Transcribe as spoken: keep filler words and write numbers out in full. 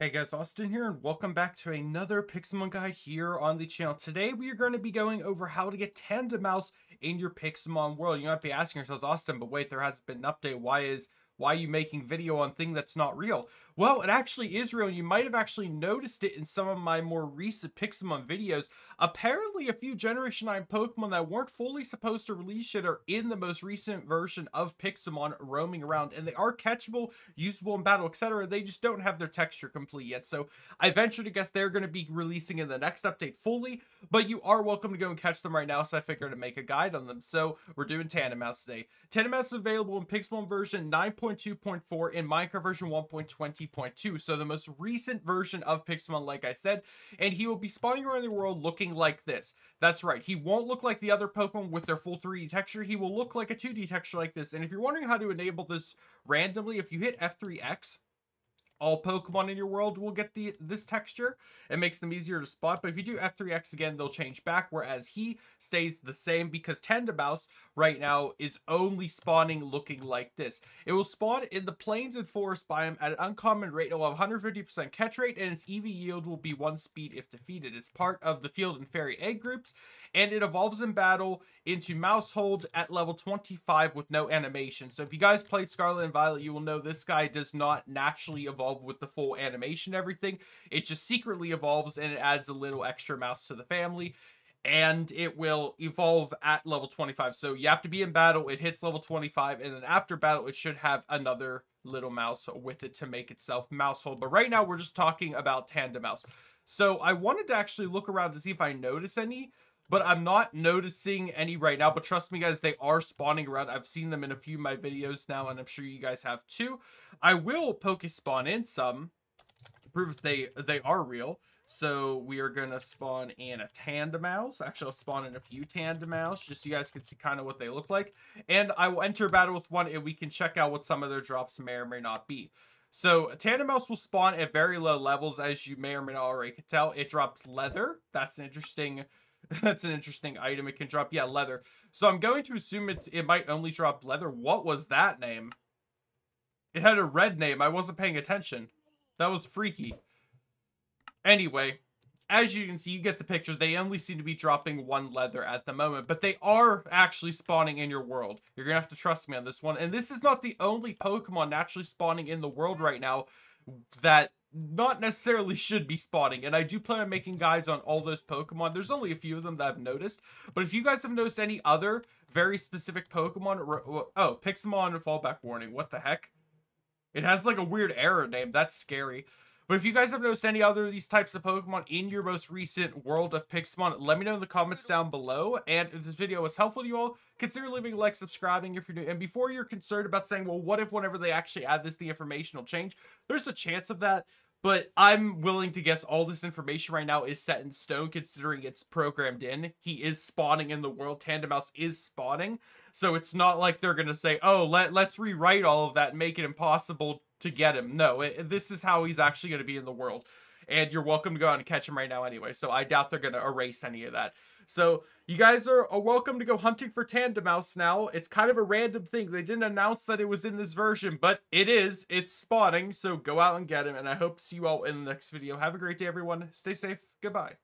Hey guys, Austin here, and welcome back to another Pixelmon Guide here on the channel. Today we are going to be going over how to get Tandemaus in your Pixelmon world. You might be asking yourselves, Austin, but wait, there hasn't been an update. Why is why are you making video on thing that's not real? Well, it actually is real. You might have actually noticed it in some of my more recent Pixelmon videos. Apparently, a few Generation nine Pokemon that weren't fully supposed to release it are in the most recent version of Pixelmon roaming around, and they are catchable, usable in battle, et cetera. They just don't have their texture complete yet, so I venture to guess they're going to be releasing in the next update fully, but you are welcome to go and catch them right now, so I figured to make a guide on them. So we're doing Tandemaus today. Tandemaus is available in Pixelmon version nine point two point four and Minecraft version one point twenty point two, so the most recent version of Pixelmon, like I said, and he will be spawning around the world looking like this. That's right, he won't look like the other Pokemon with their full three D texture. He will look like a two D texture like this. And if you're wondering how to enable this randomly, if you hit F three X, all Pokemon in your world will get the this texture. It makes them easier to spot, but if you do F three X again, they'll change back, whereas he stays the same because Tandemaus right now is only spawning looking like this. It will spawn in the plains and forest biome at an uncommon rate. It will have one hundred fifty percent catch rate, and its E V yield will be one speed if defeated. It's part of the field and fairy egg groups, and it evolves in battle into Maushold at level twenty-five with no animation. So if you guys played Scarlet and Violet, you will know this guy does not naturally evolve with the full animation, everything. It just secretly evolves, and it adds a little extra mouse to the family, and it will evolve at level twenty-five. So you have to be in battle, it hits level twenty-five, and then after battle it should have another little mouse with it to make itself Maushold. But right now we're just talking about Tandemaus. So I wanted to actually look around to see if I notice any, but I'm not noticing any right now. But trust me, guys, they are spawning around. I've seen them in a few of my videos now, and I'm sure you guys have too. I will Pokespawn in some to prove if they, they are real. So we are going to spawn in a Tandemaus. Actually, I'll spawn in a few Tandemaus just so you guys can see kind of what they look like. And I will enter battle with one, and we can check out what some of their drops may or may not be. So Tandemaus will spawn at very low levels, as you may or may not already can tell. It drops leather. That's an interesting... That's an interesting item. It can drop, yeah, leather. So I'm going to assume it, it might only drop leather. What was that name? It had a red name. I wasn't paying attention. That was freaky. Anyway, as you can see, you get the picture. They only seem to be dropping one leather at the moment, but they are actually spawning in your world. You're going to have to trust me on this one. And this is not the only Pokemon naturally spawning in the world right now that... not necessarily should be spawning, and I do plan on making guides on all those Pokemon. There's only a few of them that I've noticed, but if you guys have noticed any other very specific Pokemon, oh, Pixelmon fallback warning, what the heck? It has like a weird error name, that's scary. But if you guys have noticed any other of these types of Pokemon in your most recent world of Pixelmon, let me know in the comments down below. And if this video was helpful to you all, consider leaving a like, subscribing if you're new. And before you're concerned about saying, well, what if whenever they actually add this, the information will change? There's a chance of that. But I'm willing to guess all this information right now is set in stone, considering it's programmed in. He is spawning in the world. Tandemaus is spawning. So it's not like they're going to say, oh, let, let's rewrite all of that and make it impossible to get him. No, it, this is how he's actually going to be in the world. And you're welcome to go out and catch him right now anyway. So I doubt they're going to erase any of that. So you guys are, are welcome to go hunting for Tandemaus now. It's kind of a random thing. They didn't announce that it was in this version, but it is. It's spawning. So go out and get him. And I hope to see you all in the next video. Have a great day, everyone. Stay safe. Goodbye.